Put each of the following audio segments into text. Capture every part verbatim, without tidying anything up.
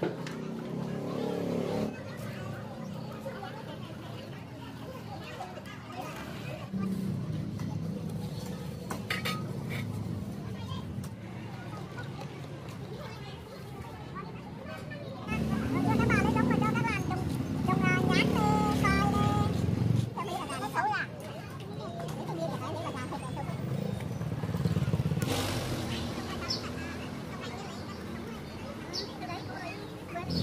Hãy subscribe cho kênh Ghiền Mì Gõ để không bỏ lỡ những video hấp dẫn.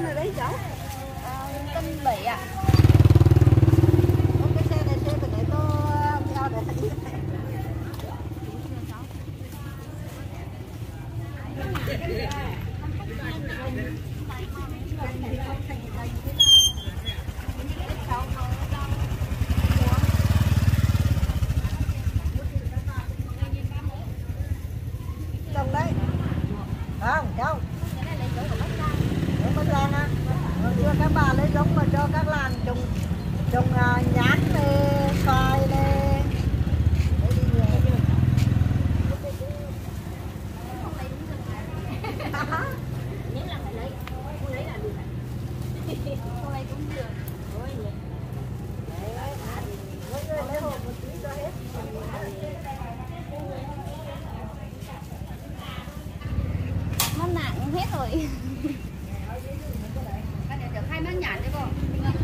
kênh là đấy cháu? À, kênh bảy ạ. À. Cái xe này xe phải để tôi để thấy. Trồng đấy. Không, không. Cho các bà lấy giống mà cho các làng trồng trồng uh, nhãn này, xoài này. Nếu là phải lấy, không lấy là được. Không lấy cũng được. Lấy hộp một tí cho hết. Nó nặng cũng hết rồi. Hãy subscribe cho kênh Ghiền Mì Gõ để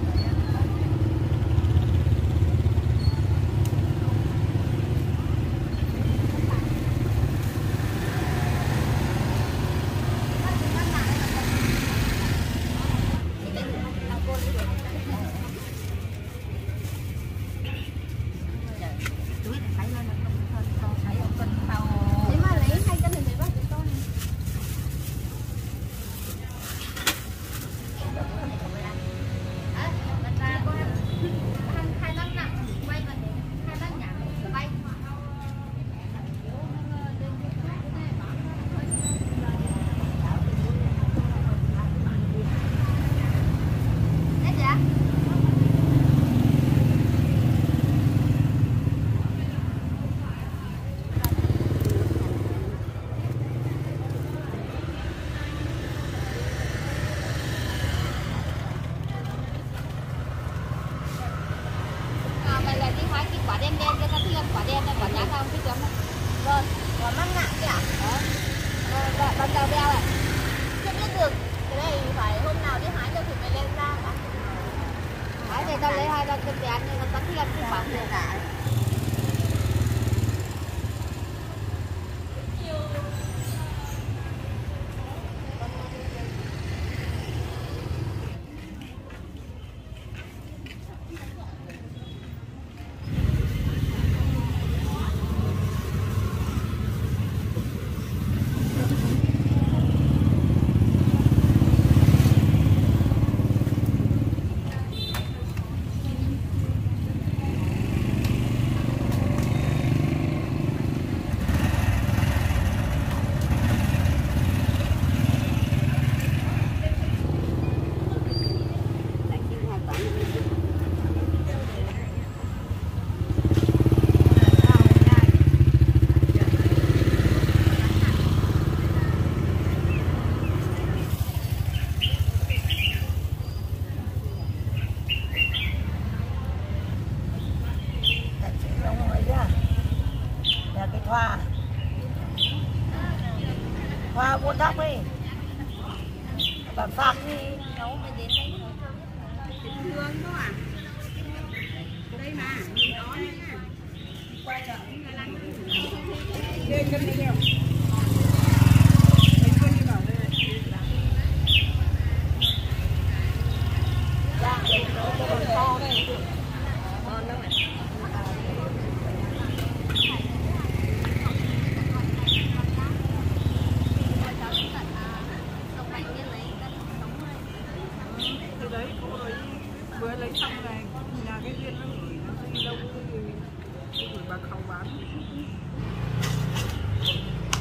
không bỏ lỡ những video hấp dẫn.